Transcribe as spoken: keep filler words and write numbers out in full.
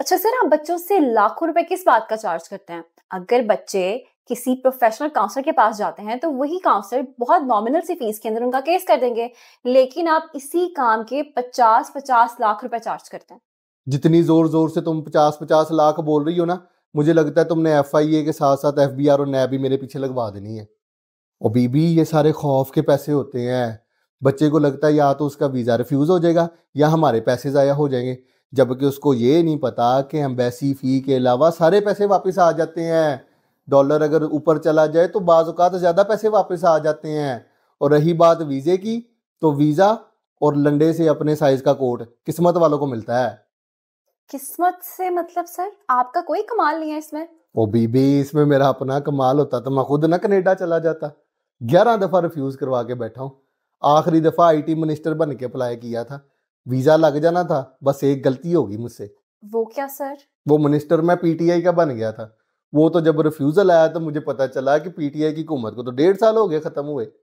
अच्छा सर, आप बच्चों से लाखों रुपए किस बात का चार्ज करते हैं? अगर बच्चे किसी प्रोफेशनल काउंसलर के पास जाते हैं तो वही काउंसलर बहुत नॉमिनल सी फीस के अंदर उनका केस कर देंगे, लेकिन आप इसी काम के पचास पचास लाख रुपए चार्ज करते हैं। जितनी जोर जोर से तुम पचास पचास लाख बोल रही हो ना, मुझे लगता है तुमने एफ आई ए के साथ साथ एफ बी आर और नैब भी मेरे पीछे लगवा देनी है। और बीबी ये सारे खौफ के पैसे होते हैं, बच्चे को लगता है या तो उसका वीज़ा रिफ्यूज़ हो जाएगा या हमारे पैसे ज़ाया हो जाएंगे, जबकि उसको ये नहीं पता कि एम्बेसी फ़ी के अलावा सारे पैसे वापस आ जाते हैं। डॉलर अगर ऊपर चला जाए तो बाज़ औक़ात ज़्यादा पैसे वापस आ जाते हैं। और रही बात वीज़े की, तो वीज़ा और लंडे से अपने साइज़ का कोट किस्मत वालों को मिलता है। किस्मत से मतलब सर आपका कोई कमाल नहीं है इसमें? ओ बीबी, इसमें मेरा अपना कमाल होता तो मैं खुद ना कनेडा चला जाता। ग्यारह दफ़ा रिफ्यूज़ करवा के बैठा हूँ। आखिरी दफ़ा आई टी मिनिस्टर बन के अप्लाई किया था, वीज़ा लग जाना था, बस एक गलती होगी मुझसे। वो क्या सर? वो मिनिस्टर मैं पी टी आई का बन गया था। वो तो जब रिफ्यूज़ल आया तो मुझे पता चला कि पी टी आई की हुकूमत को तो डेढ़ साल हो गए ख़त्म हुए।